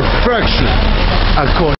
perfection according